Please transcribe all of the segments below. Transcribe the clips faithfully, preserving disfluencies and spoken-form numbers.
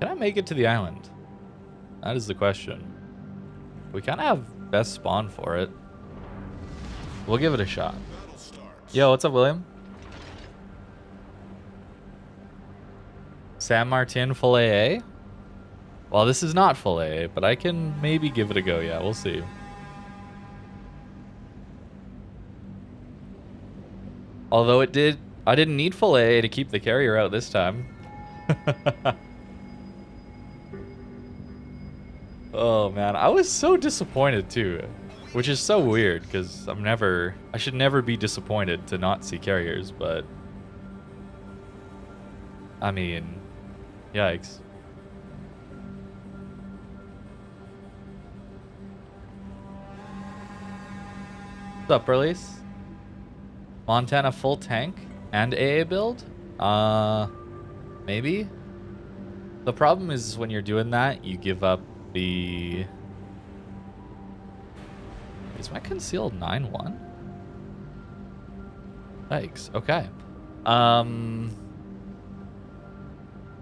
Can I make it to the island? That is the question. We kind of have best spawn for it. We'll give it a shot. Yo, what's up, William? San Martin full A A? Well, this is not full A A, but I can maybe give it a go. Yeah, we'll see. Although it did, I didn't need full A A to keep the carrier out this time. Oh man, I was so disappointed too, which is so weird because I'm never, I should never be disappointed to not see carriers, but I mean, yikes. What's up, Release? Montana full tank and A A build? Uh, maybe? The problem is when you're doing that, you give up the... Is my concealed nine one? Yikes, okay. Um,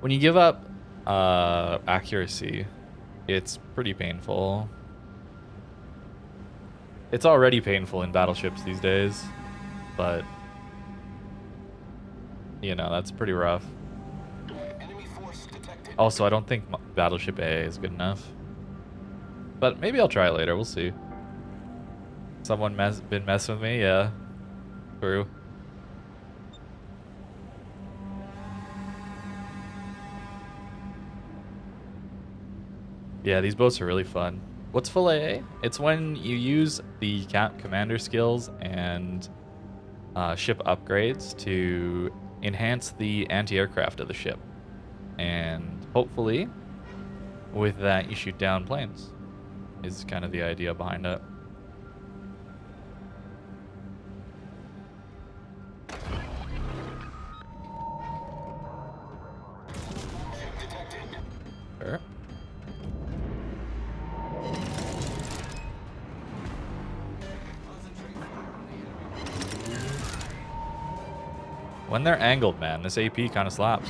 when you give up uh, accuracy, it's pretty painful. It's already painful in battleships these days, but you know, that's pretty rough. Enemy force detected. Also, I don't think battleship A A is good enough, but maybe I'll try it later. We'll see. Someone mess been messing with me, yeah. True. Yeah, these boats are really fun. What's full A A? It's when you use the cap commander skills and uh, ship upgrades to enhance the anti-aircraft of the ship. And hopefully with that you shoot down planes is kind of the idea behind it. Sure. When they're angled, man, this A P kind of slaps.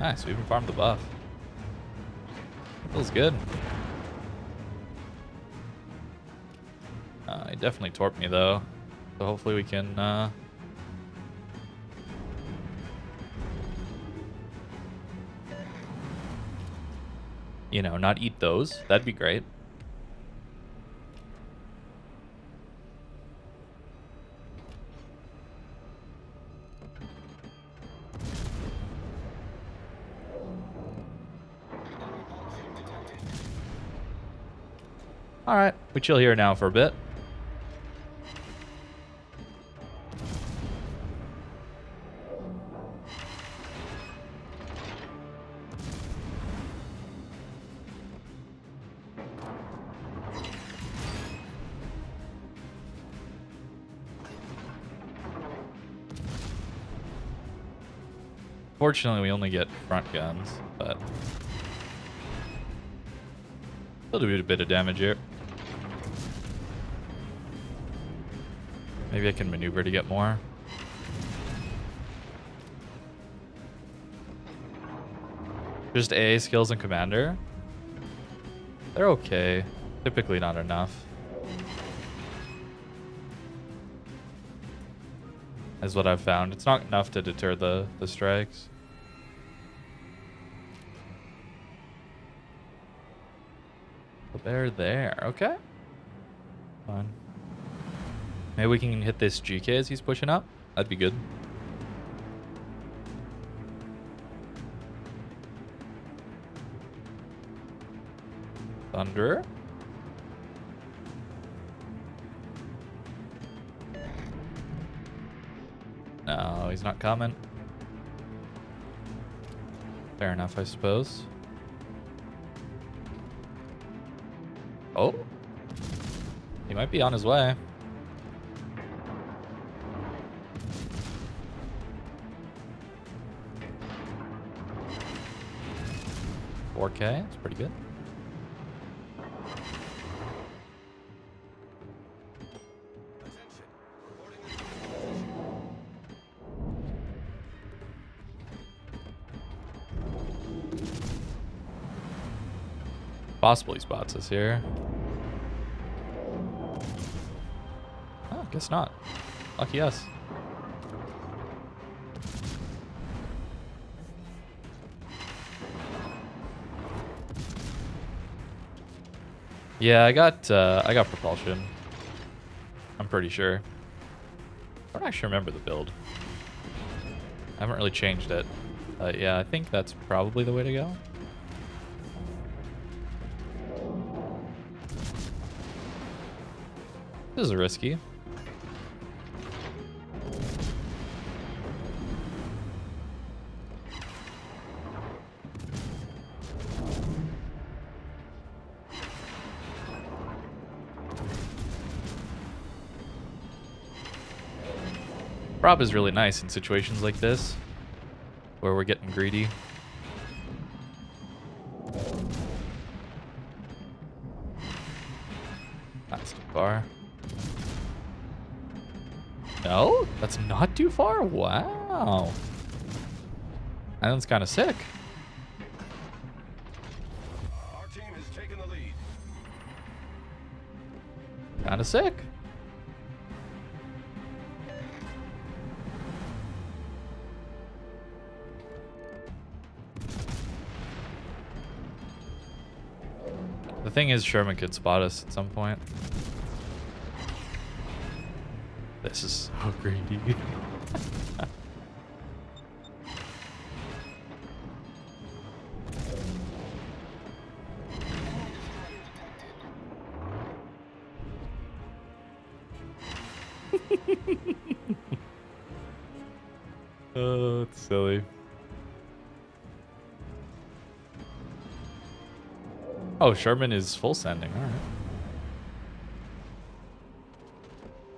Nice, we even farmed the buff. Feels good. Uh, he definitely torped me though, so hopefully we can uh, you know, not eat those. That'd be great. All right, we chill here now for a bit. Unfortunately, we only get front guns, but still do a bit of damage here. Maybe I can maneuver to get more. Just A A skills and commander. They're okay. Typically not enough. Is what I've found. It's not enough to deter the, the strikes. They're there. Okay. Fine. Maybe we can hit this G K as he's pushing up. That'd be good. Thunder. No, he's not coming. Fair enough, I suppose. Oh, he might be on his way. four K, that's pretty good. possibly spots us here. Oh, guess not. Lucky us. Yeah, I got uh, I got propulsion. I'm pretty sure. I don't actually remember the build. I haven't really changed it. Uh, yeah, I think that's probably the way to go. This is risky. Prop is really nice in situations like this, where we're getting greedy. That's too far. No? That's not too far? Wow. That one's kind of sick. Our team has taken the lead. Kind of sick. The thing is, Sherman could spot us at some point. This is so greedy. Oh, it's silly. Oh, Sherman is full sending. All right.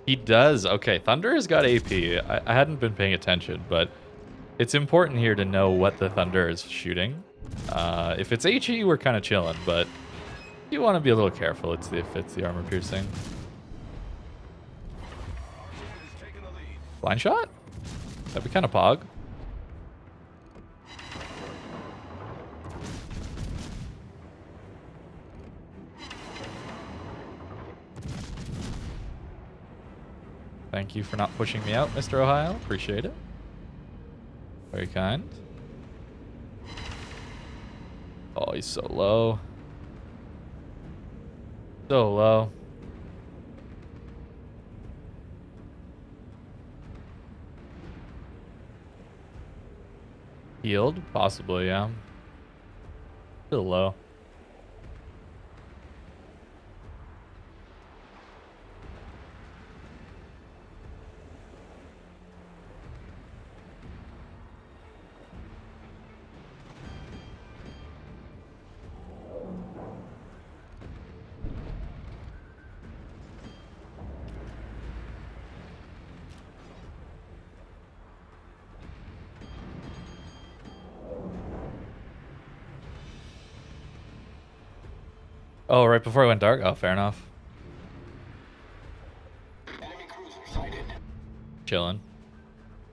He does. Okay, Thunder has got A P. I, I hadn't been paying attention, but it's important here to know what the Thunder is shooting. Uh, if it's HE, we're kind of chilling, but you want to be a little careful. It's the, if it's the armor piercing. Blind shot? That'd be kind of pog. Thank you for not pushing me out, Mister Ohio. Appreciate it. Very kind. Oh, he's so low. So low. Healed? Possibly, yeah. Still low. Oh, right before it went dark? Oh, fair enough. Enemy cruiser sighted. Chillin'.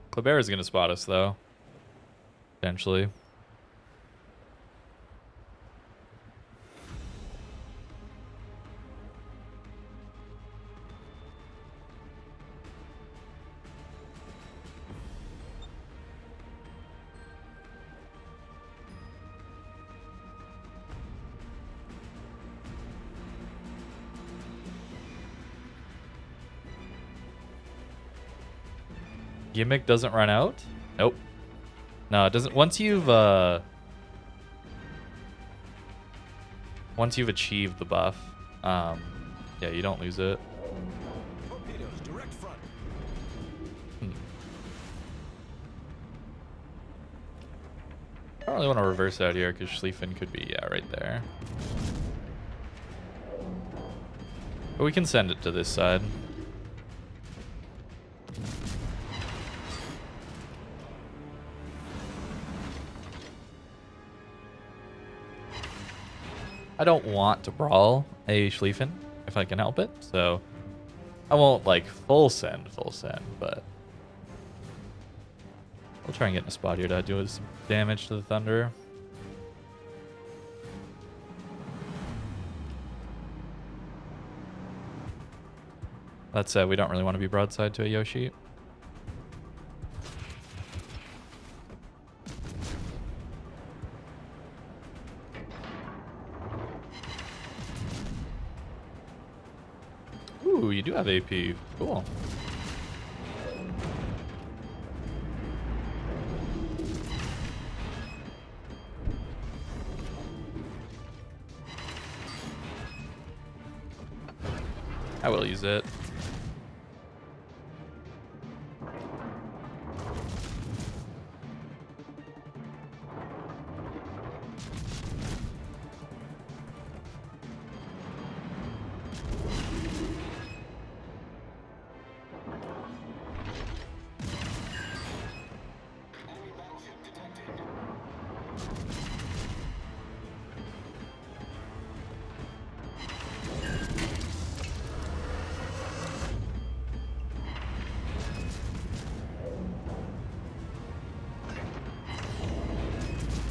Klebera's gonna spot us, though. Potentially. Gimmick doesn't run out? Nope. No, it doesn't. Once you've uh once you've achieved the buff, um yeah, you don't lose it. Torpedoes, direct front. Hmm. I don't really want to reverse out here because Schlieffen could be, yeah, right there. But we can send it to this side. I don't want to brawl a Schlieffen if I can help it, so I won't like full send, full send, but we'll try and get in a spot here to do some damage to the Thunder. That said, we don't really want to be broadside to a Yoshi. Ooh, you do have A P. Cool. I will use it.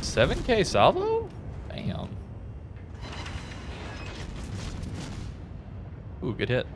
seven K salvo? Damn. Ooh, good hit.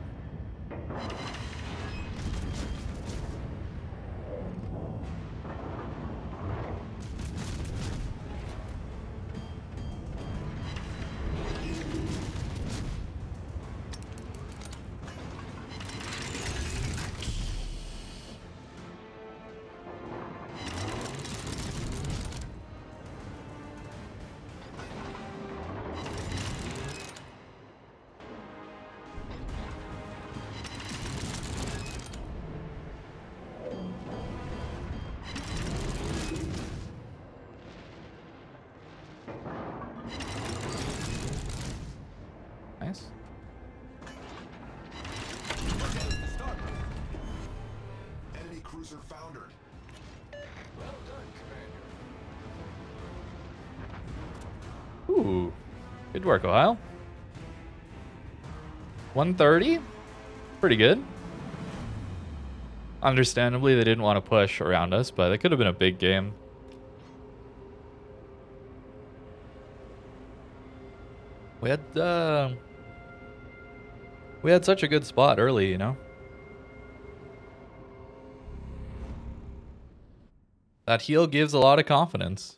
Ooh, good work, Ohio. one thirty? Pretty good. Understandably, they didn't want to push around us, but it could have been a big game. We had, uh, we had such a good spot early, you know? That heal gives a lot of confidence.